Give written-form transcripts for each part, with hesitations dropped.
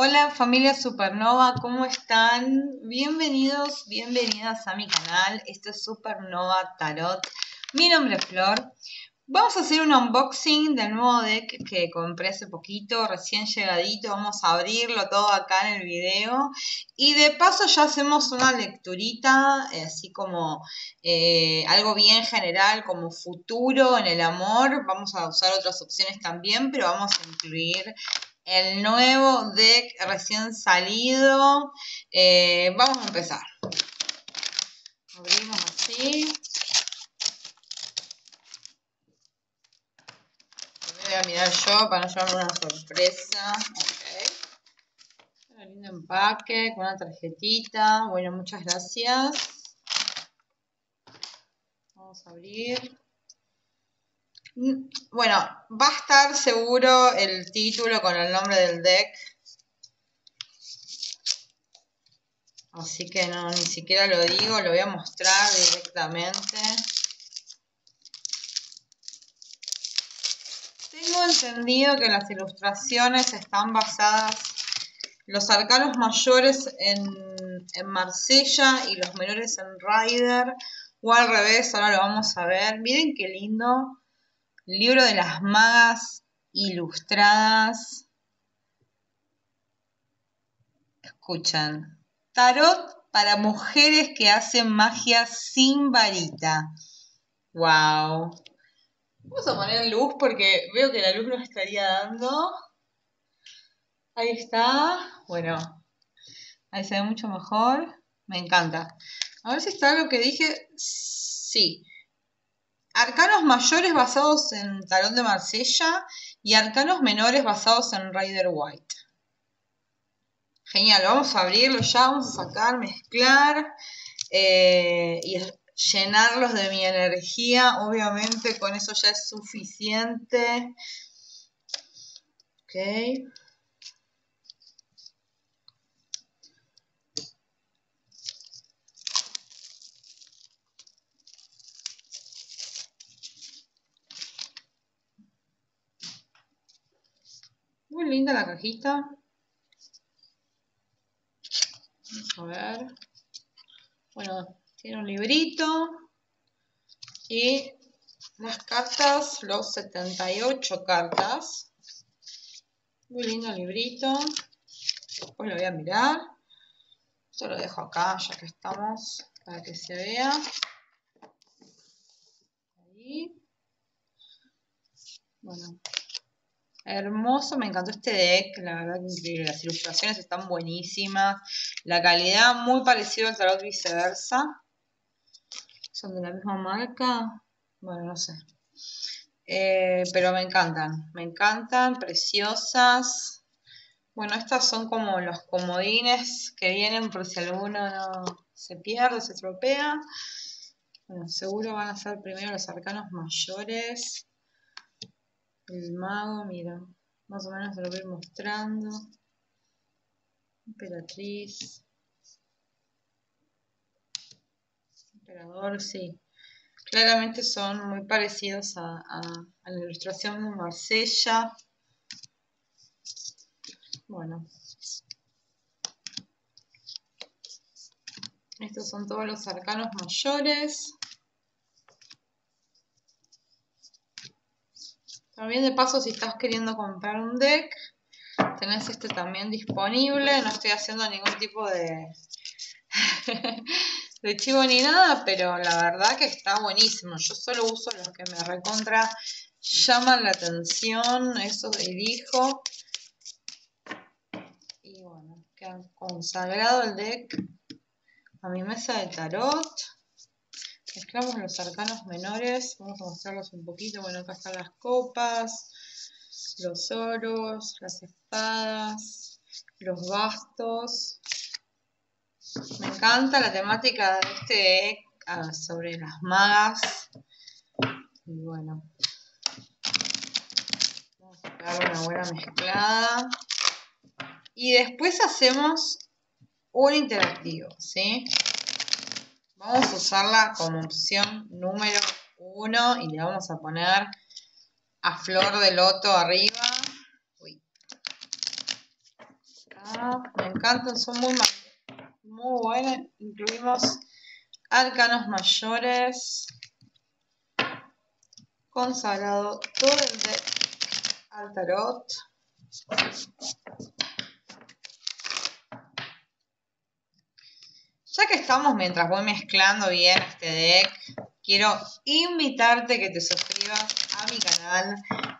Hola familia Supernova, ¿cómo están? Bienvenidos, bienvenidas a mi canal. Esto es Supernova Tarot. Mi nombre es Flor. Vamos a hacer un unboxing del nuevo deck que compré hace poquito, recién llegadito. Vamos a abrirlo todo acá en el video. Y de paso ya hacemos una lecturita, así como algo bien general, como futuro en el amor. Vamos a usar otras opciones también, pero vamos a incluir el nuevo deck recién salido. Vamos a empezar. Abrimos así. Voy a mirar yo para no llevarme una sorpresa. Okay. Un lindo empaque con una tarjetita. Bueno, muchas gracias. Vamos a abrir. Bueno, va a estar seguro el título con el nombre del deck. Así que no, ni siquiera lo digo, lo voy a mostrar directamente. Tengo entendido que las ilustraciones están basadas, los arcanos mayores en Marsella y los menores en Rider, o al revés, ahora lo vamos a ver. Miren qué lindo. Libro de las Magas Ilustradas. Escuchan. Tarot para mujeres que hacen magia sin varita. Wow. Vamos a poner luz porque veo que la luz nos estaría dando. Ahí está. Bueno. Ahí se ve mucho mejor. Me encanta. A ver si está lo que dije. Sí. Arcanos mayores basados en Tarot de Marsella y arcanos menores basados en Rider-Waite. Genial, vamos a abrirlo ya, vamos a sacar, mezclar y llenarlos de mi energía. Obviamente con eso ya es suficiente. Ok. Muy linda la cajita. Vamos a ver. Bueno, tiene un librito. Y las cartas, los 78 cartas. Muy lindo el librito. Después lo voy a mirar. Esto lo dejo acá, ya que estamos, para que se vea. Ahí. Bueno. Hermoso, me encantó este deck, la verdad que increíble, las ilustraciones están buenísimas, la calidad muy parecida al Tarot Viceversa, son de la misma marca, bueno, no sé, pero me encantan, preciosas. Bueno, estas son como los comodines que vienen por si alguno no se pierde, se estropea. Bueno, seguro van a ser primero los arcanos mayores. El mago, mira, más o menos se lo voy a ir mostrando. Emperatriz. Emperador, sí. Claramente son muy parecidos a la ilustración de Marsella. Bueno. Estos son todos los arcanos mayores. También de paso, si estás queriendo comprar un deck, tenés este también disponible. No estoy haciendo ningún tipo de chivo ni nada, pero la verdad que está buenísimo. Yo solo uso los que me recontra llaman la atención, eso elijo. Y bueno, queda consagrado el deck a mi mesa de tarot. Mezclamos los arcanos menores, vamos a mostrarlos un poquito. Bueno, acá están las copas, los oros, las espadas, los bastos. Me encanta la temática de este deck sobre las magas. Y bueno, vamos a pegar una buena mezclada. Y después hacemos un interactivo, ¿sí? Vamos a usarla como opción número 1 y le vamos a poner a Flor de Loto arriba. Uy. Acá. encantan, son muy buenas. Incluimos arcanos mayores, consagrado todo el deck al tarot. Ya que estamos, mientras voy mezclando bien este deck, quiero invitarte que te suscribas a mi canal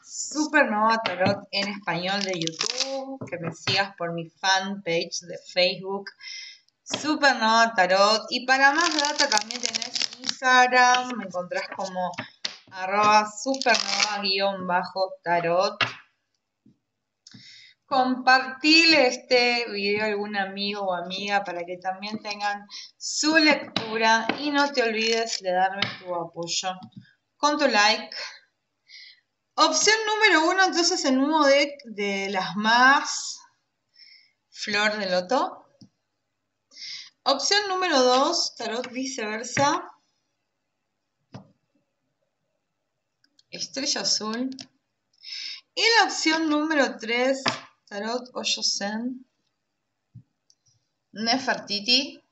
Supernova Tarot en español de YouTube, que me sigas por mi fanpage de Facebook Supernova Tarot, y para más data también tenés Instagram, me encontrás como @supernova_tarot. Compartile este video a algún amigo o amiga para que también tengan su lectura, y no te olvides de darme tu apoyo con tu like. Opción número 1, entonces, el nuevo deck de las Magas, Flor de Loto. Opción número 2, Tarot Viceversa, Estrella Azul. Y la opción número 3, Tarot Oshossen, Nefertiti.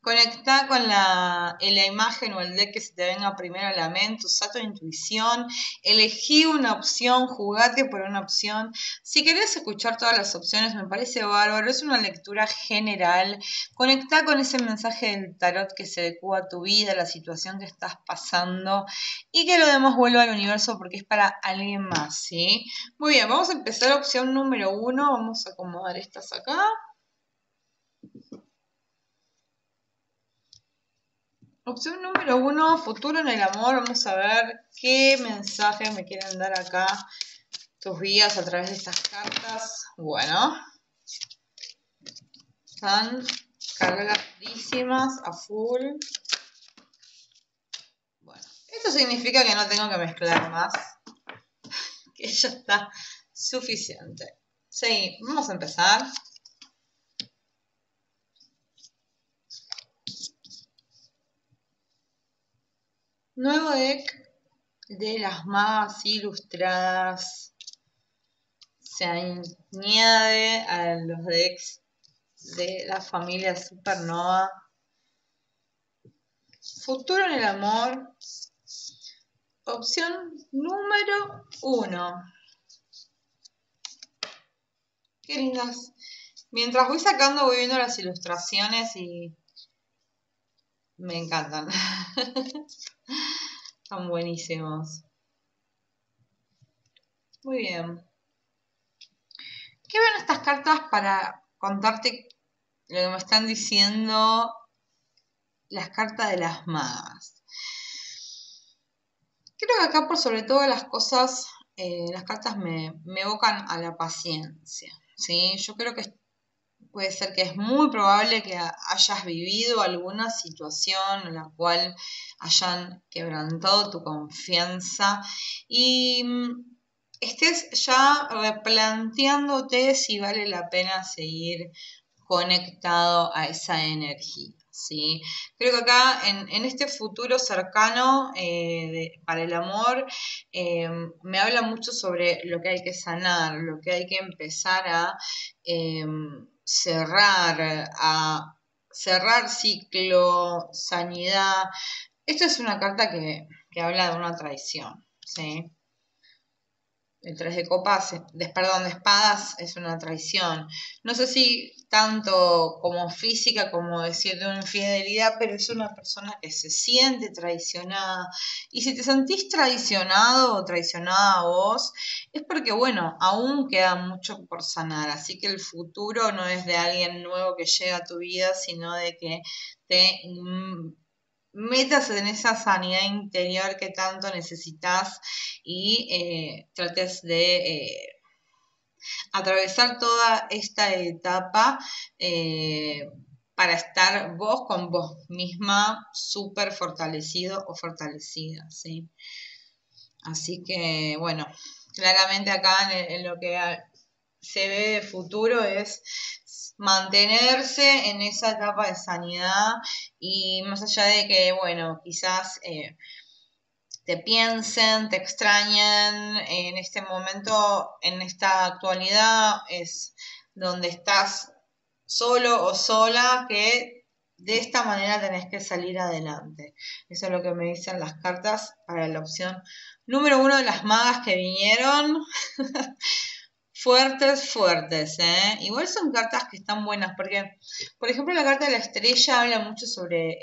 Conecta con la imagen o el deck que se te venga primero a la mente, usa tu intuición, elegí una opción, jugate por una opción. Si querés escuchar todas las opciones, me parece bárbaro, es una lectura general. Conecta con ese mensaje del tarot que se adecua a tu vida, a la situación que estás pasando, y que lo demás vuelva al universo porque es para alguien más, ¿sí? Muy bien, vamos a empezar opción número 1, vamos a acomodar estas acá. Opción número 1, futuro en el amor. Vamos a ver qué mensaje me quieren dar acá tus guías a través de estas cartas. Bueno, están cargadísimas a full. Bueno, esto significa que no tengo que mezclar más, que ya está suficiente. Sí, vamos a empezar. Nuevo deck de las Magas Ilustradas. Se añade a los decks de la familia Supernova. Futuro en el amor. Opción número 1. Qué lindas. Mientras voy sacando, voy viendo las ilustraciones y me encantan. Están buenísimos. Muy bien. ¿Qué ven estas cartas para contarte lo que me están diciendo las cartas de las Magas? Creo que acá, por sobre todo las cosas, las cartas me evocan a la paciencia, ¿sí? Yo creo que puede ser que es muy probable que hayas vivido alguna situación en la cual hayan quebrantado tu confianza y estés ya replanteándote si vale la pena seguir conectado a esa energía, ¿sí? Creo que acá en este futuro cercano para el amor me habla mucho sobre lo que hay que sanar, lo que hay que empezar a cerrar ciclo, sanidad. Esta es una carta que habla de una traición, ¿sí? El 3 de copas, perdón, de espadas, es una traición. No sé si tanto como física, como decir de una infidelidad, pero es una persona que se siente traicionada. Y si te sentís traicionado o traicionada vos, es porque, bueno, aún queda mucho por sanar. Así que el futuro no es de alguien nuevo que llega a tu vida, sino de que te metas en esa sanidad interior que tanto necesitas y trates de atravesar toda esta etapa para estar vos con vos misma súper fortalecido o fortalecida, ¿sí? Así que, bueno, claramente acá en lo que se ve de futuro es mantenerse en esa etapa de sanidad, y más allá de que, bueno, quizás te piensen, te extrañen, en este momento, en esta actualidad, es donde estás solo o sola, que de esta manera tenés que salir adelante. Eso es lo que me dicen las cartas para la opción número 1 de las magas que vinieron. Fuertes, fuertes, ¿eh? Igual son cartas que están buenas porque, por ejemplo, la carta de la estrella habla mucho sobre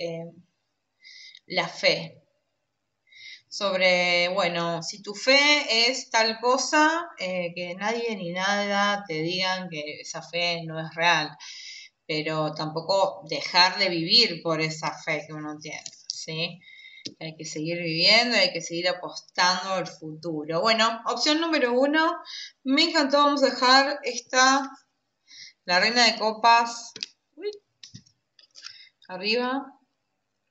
la fe. Sobre, bueno, si tu fe es tal cosa, que nadie ni nada te digan que esa fe no es real. Pero tampoco dejar de vivir por esa fe que uno tiene, ¿sí? Hay que seguir viviendo, hay que seguir apostando al futuro. Bueno, opción número 1. Me encantó. Vamos a dejar esta, la reina de copas. Uy, arriba.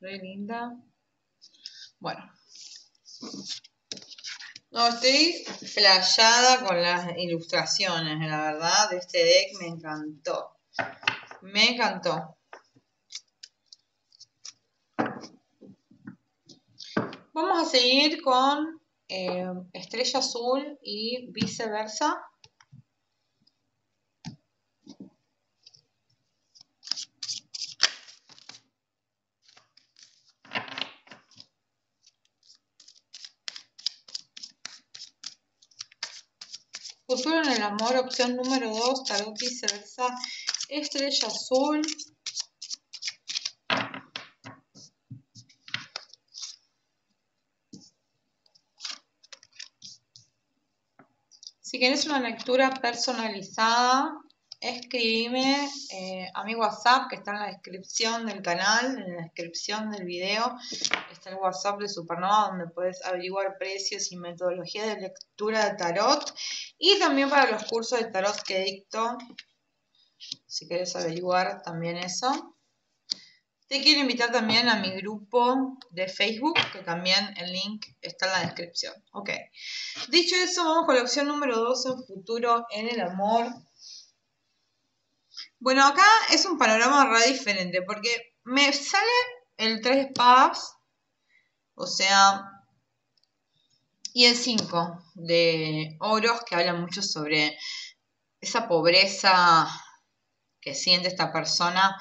Re linda. Bueno. No, estoy flashada con las ilustraciones, la verdad, de este deck. Me encantó. Me encantó. Vamos a seguir con Estrella Azul y Viceversa. Futuro en el amor, opción número 2, Tarot Viceversa, Estrella Azul. Si querés una lectura personalizada, escribime a mi WhatsApp, que está en la descripción del canal, en la descripción del video. Está el WhatsApp de Supernova, donde puedes averiguar precios y metodología de lectura de tarot. Y también para los cursos de tarot que dicto, si querés averiguar también eso. Te quiero invitar también a mi grupo de Facebook, que también el link está en la descripción. Ok. Dicho eso, vamos con la opción número 2, en futuro, en el amor. Bueno, acá es un panorama re diferente, porque me sale el 3 de espadas, o sea, y el 5 de oros, que habla mucho sobre esa pobreza que siente esta persona,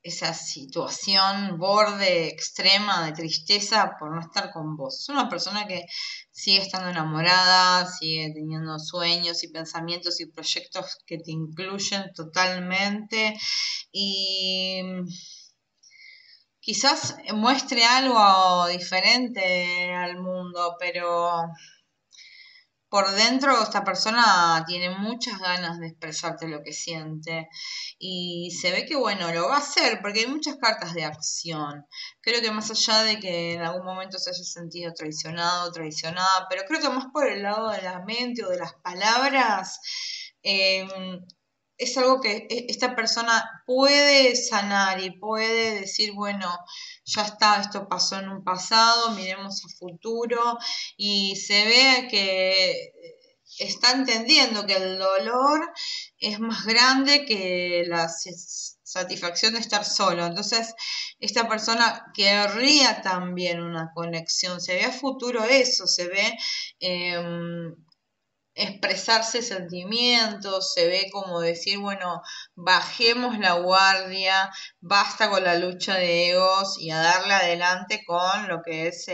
esa situación borde extrema de tristeza por no estar con vos. Es una persona que sigue estando enamorada, sigue teniendo sueños y pensamientos y proyectos que te incluyen totalmente, y quizás muestre algo diferente al mundo, pero por dentro esta persona tiene muchas ganas de expresarte lo que siente, y se ve que, bueno, lo va a hacer porque hay muchas cartas de acción. Creo que más allá de que en algún momento se haya sentido traicionado o traicionada, pero creo que más por el lado de la mente o de las palabras, es algo que esta persona puede sanar y puede decir, bueno, ya está, esto pasó en un pasado, miremos a futuro, y se ve que está entendiendo que el dolor es más grande que la satisfacción de estar solo. Entonces, esta persona querría también una conexión, se ve a futuro eso, se ve expresarse sentimientos, se ve como decir, bueno, bajemos la guardia, basta con la lucha de egos y a darle adelante con lo que es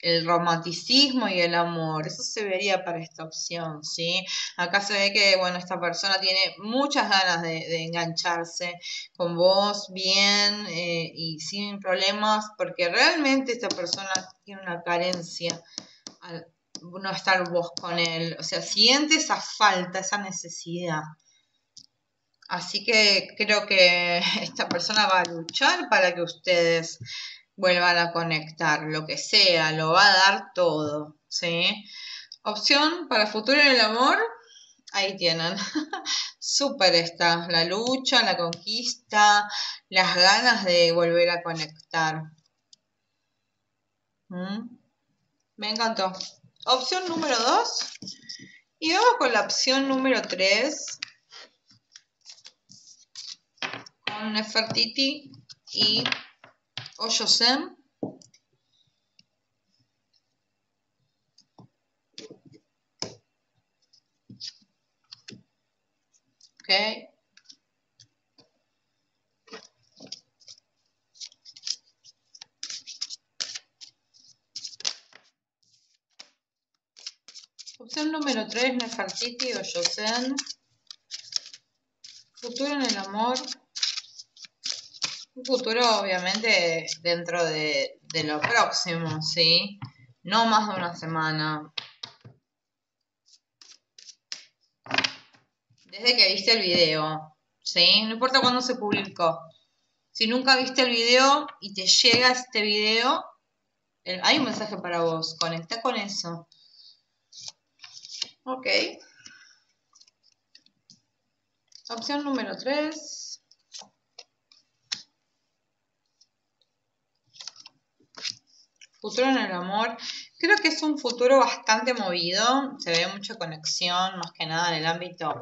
el romanticismo y el amor. Eso se vería para esta opción, ¿sí? Acá se ve que, bueno, esta persona tiene muchas ganas de engancharse con vos bien y sin problemas, porque realmente esta persona tiene una carencia al no estar vos con él, o sea, siente esa falta, esa necesidad. Así que creo que esta persona va a luchar para que ustedes vuelvan a conectar, lo que sea, lo va a dar todo, ¿sí? Opción para futuro en el amor, ahí tienen. Súper está, la lucha, la conquista, las ganas de volver a conectar. Me encantó. Opción número 2. Y vamos con la opción número 3. Con Nefertiti y Oshossen. ¿ok? Opción número 3, Nefertiti o Oshossen. Futuro en el amor. Un futuro, obviamente, dentro de lo próximo, ¿sí? No más de una semana. Desde que viste el video, ¿sí? No importa cuándo se publicó. Si nunca viste el video y te llega este video, hay un mensaje para vos. Conectá con eso. Ok. Opción número 3. Futuro en el amor. Creo que es un futuro bastante movido. Se ve mucha conexión, más que nada en el ámbito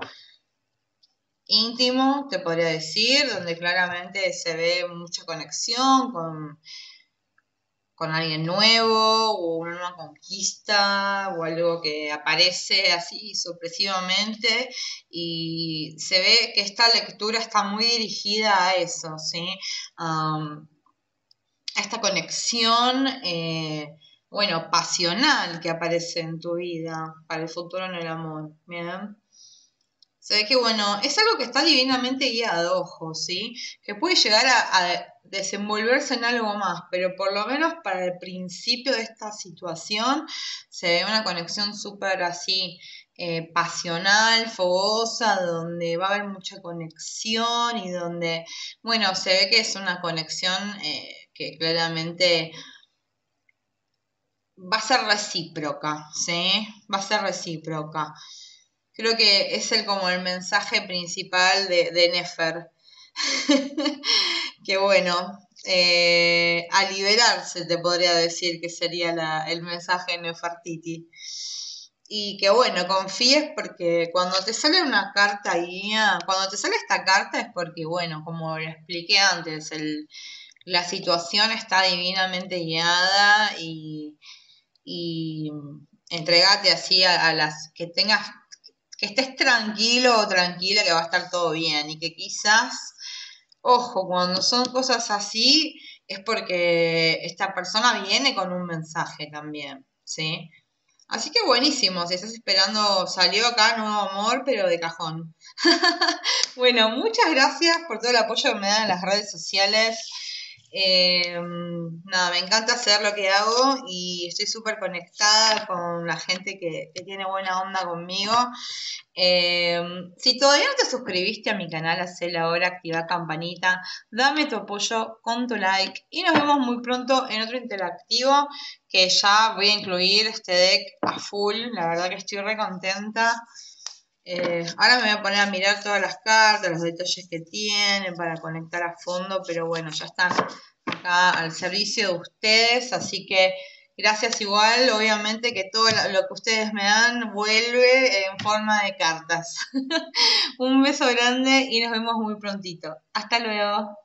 íntimo, te podría decir, donde claramente se ve mucha conexión con alguien nuevo, o una nueva conquista, o algo que aparece así sorpresivamente, y se ve que esta lectura está muy dirigida a eso, ¿sí? A esta conexión, bueno, pasional que aparece en tu vida, para el futuro en el amor, ¿bien? Se ve que, bueno, es algo que está divinamente guiado, ojo, ¿sí? Que puede llegar a desenvolverse en algo más, pero por lo menos para el principio de esta situación se ve una conexión súper así pasional, fogosa, donde va a haber mucha conexión y donde, bueno, se ve que es una conexión que claramente va a ser recíproca, ¿sí? Va a ser recíproca. Creo que es como el mensaje principal de Nefer. Que bueno, a liberarse te podría decir que sería el mensaje de Nefertiti. Y que bueno, confíes, porque cuando te sale una carta guía, cuando te sale esta carta es porque, bueno, como lo expliqué antes, la situación está divinamente guiada y entregate así a las que tengas, que estés tranquilo o tranquila, que va a estar todo bien, y que quizás... Ojo, cuando son cosas así es porque esta persona viene con un mensaje también, ¿sí? Así que buenísimo, si estás esperando, salió acá nuevo amor, pero de cajón. Bueno, muchas gracias por todo el apoyo que me dan en las redes sociales. Nada, me encanta hacer lo que hago y estoy súper conectada con la gente que tiene buena onda conmigo. Si todavía no te suscribiste a mi canal, hacelo ahora, activa campanita, dame tu apoyo con tu like y nos vemos muy pronto en otro interactivo, que ya voy a incluir este deck a full. La verdad que estoy re contenta. Ahora me voy a poner a mirar todas las cartas, los detalles que tienen para conectar a fondo, pero bueno, ya están acá al servicio de ustedes, así que gracias igual, obviamente que todo lo que ustedes me dan vuelve en forma de cartas. Un beso grande y nos vemos muy prontito. Hasta luego.